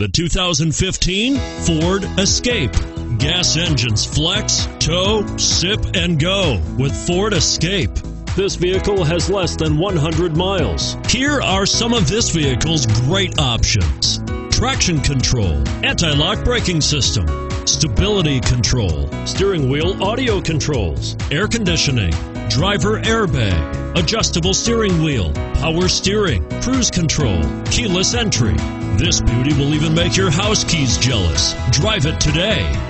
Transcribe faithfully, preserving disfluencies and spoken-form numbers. The two thousand fifteen Ford Escape. Gas engines flex, tow, sip, and go with Ford Escape. This vehicle has less than one hundred miles. Here are some of this vehicle's great options. Traction control, anti-lock braking system, stability control, steering wheel audio controls, air conditioning, driver airbag, adjustable steering wheel, power steering, cruise control, keyless entry. This beauty will even make your house keys jealous. Drive it today.